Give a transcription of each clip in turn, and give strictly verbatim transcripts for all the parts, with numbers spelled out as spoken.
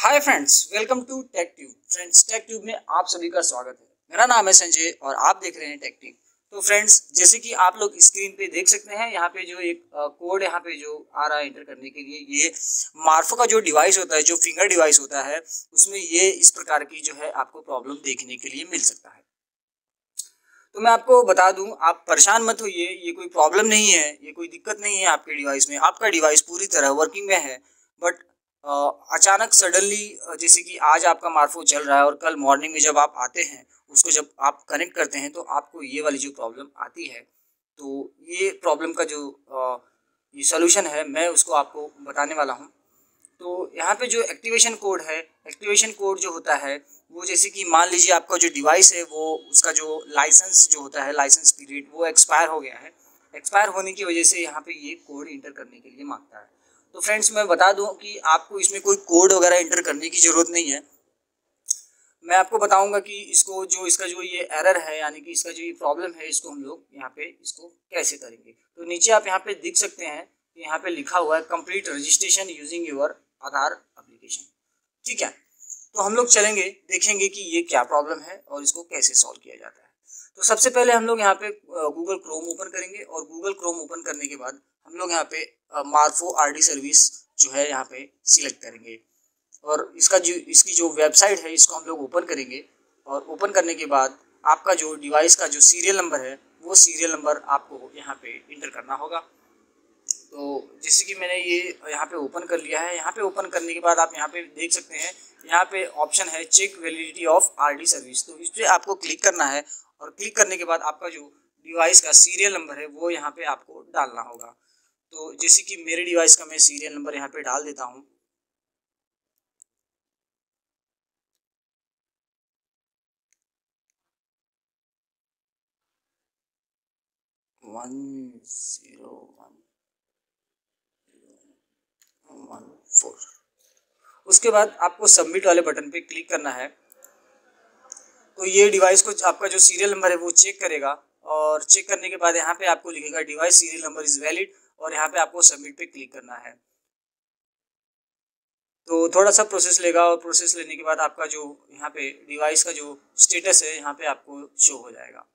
Hi friends, welcome to Tech Tube. Friends, Tech Tube में आप सभी का स्वागत है। मेरा नाम है संजय और आप देख रहे हैं टेक ट्यूब। तो फ्रेंड्स, जैसे कि आप लोग स्क्रीन पे देख सकते हैं, यहाँ पे जो एक कोड यहाँ पे जो आ रहा है एंटर करने के लिए, ये मॉर्फो का जो डिवाइस होता है, जो फिंगर डिवाइस होता है, उसमें ये इस प्रकार की जो है आपको प्रॉब्लम देखने के लिए मिल सकता है। तो मैं आपको बता दूं, आप परेशान मत होइए, ये कोई प्रॉब्लम नहीं है, ये कोई दिक्कत नहीं है आपके डिवाइस में। आपका डिवाइस पूरी तरह वर्किंग में है, बट अचानक सडनली, जैसे कि आज आपका मॉर्फो चल रहा है और कल मॉर्निंग में जब आप आते हैं, उसको जब आप कनेक्ट करते हैं, तो आपको ये वाली जो प्रॉब्लम आती है, तो ये प्रॉब्लम का जो आ, ये सोल्यूशन है, मैं उसको आपको बताने वाला हूँ। तो यहाँ पे जो एक्टिवेशन कोड है, एक्टिवेशन कोड जो होता है वो, जैसे कि मान लीजिए आपका जो डिवाइस है वो, उसका जो लाइसेंस जो होता है, लाइसेंस पीरियड वो एक्सपायर हो गया है। एक्सपायर होने की वजह से यहाँ पे ये कोड इंटर करने के लिए मांगता है। तो फ्रेंड्स, मैं बता दूं कि आपको इसमें कोई कोड वगैरह इंटर करने की ज़रूरत नहीं है। मैं आपको बताऊंगा कि इसको जो इसका जो ये एरर है, यानी कि इसका जो ये प्रॉब्लम है, इसको हम लोग यहाँ पे इसको कैसे करेंगे। तो नीचे आप यहाँ पे देख सकते हैं कि यहाँ पे लिखा हुआ है complete registration using your Aadhaar application. ठीक है, तो हम लोग चलेंगे, देखेंगे कि ये क्या प्रॉब्लम है और इसको कैसे सॉल्व किया जाता है। तो सबसे पहले हम लोग यहाँ पे गूगल क्रोम ओपन करेंगे और गूगल क्रोम ओपन करने के बाद हम लोग यहाँ पे मॉर्फो आरडी सर्विस जो है यहाँ पे सिलेक्ट करेंगे और इसका जो इसकी जो वेबसाइट है इसको हम लोग ओपन करेंगे। और ओपन करने के बाद आपका जो डिवाइस का जो सीरियल नंबर है वो सीरियल नंबर आपको यहाँ पे इंटर करना होगा। तो जैसे कि मैंने ये यहाँ पे ओपन कर लिया है। यहाँ पे ओपन करने के बाद आप यहाँ पे देख सकते हैं, यहाँ पे ऑप्शन है check validity of RD service. तो इस पर आपको क्लिक करना है और क्लिक करने के बाद आपका जो डिवाइस का सीरियल नंबर है वो यहाँ पे आपको डालना होगा। तो जैसे कि मेरे डिवाइस का मैं सीरियल नंबर यहाँ पे डाल देता हूँ। One zero one one four. उसके बाद आपको सबमिट वाले बटन पे क्लिक करना है। तो ये डिवाइस को आपका जो सीरियल नंबर है वो चेक करेगा और चेक करने के बाद यहाँ पे आपको लिखेगा device serial number is valid और यहाँ पे आपको सबमिट पे क्लिक करना है। तो थोड़ा सा प्रोसेस लेगा और प्रोसेस लेने के बाद आपका जो यहाँ पे डिवाइस का जो स्टेटस है यहाँ पे आपको शो हो जाएगा।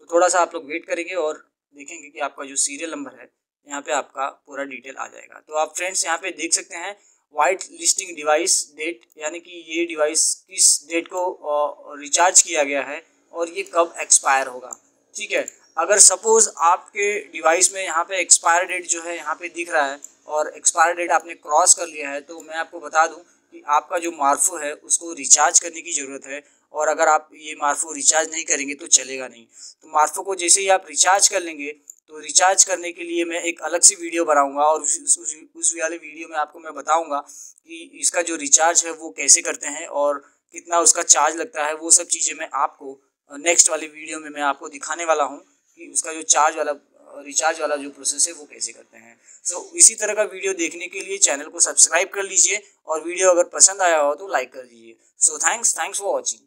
तो थोड़ा सा आप लोग वेट करेंगे और देखेंगे कि आपका जो सीरियल नंबर है यहाँ पे आपका पूरा डिटेल आ जाएगा। तो आप फ्रेंड्स यहाँ पे देख सकते हैं वाइट लिस्टिंग डिवाइस डेट, यानी कि ये डिवाइस किस डेट को रिचार्ज किया गया है और ये कब एक्सपायर होगा। ठीक है, अगर सपोज़ आपके डिवाइस में यहाँ पे एक्सपायर डेट जो है यहाँ पे दिख रहा है और एक्सपायर डेट आपने क्रॉस कर लिया है, तो मैं आपको बता दूं कि आपका जो मॉर्फो है उसको रिचार्ज करने की ज़रूरत है। और अगर आप ये मॉर्फो रिचार्ज नहीं करेंगे तो चलेगा नहीं। तो मॉर्फो को जैसे ही आप रिचार्ज कर लेंगे, तो रिचार्ज करने के लिए मैं एक अलग सी वीडियो बनाऊंगा और उस उस, उस वाले वीडियो में आपको मैं बताऊंगा कि इसका जो रिचार्ज है वो कैसे करते हैं और कितना उसका चार्ज लगता है। वो सब चीज़ें मैं आपको नेक्स्ट वाले वीडियो में मैं आपको दिखाने वाला हूं कि उसका जो चार्ज वाला रिचार्ज वाला जो प्रोसेस है वो कैसे करते हैं। सो so, इसी तरह का वीडियो देखने के लिए चैनल को सब्सक्राइब कर लीजिए और वीडियो अगर पसंद आया हो तो लाइक कर दीजिए। So thanks thanks for watching.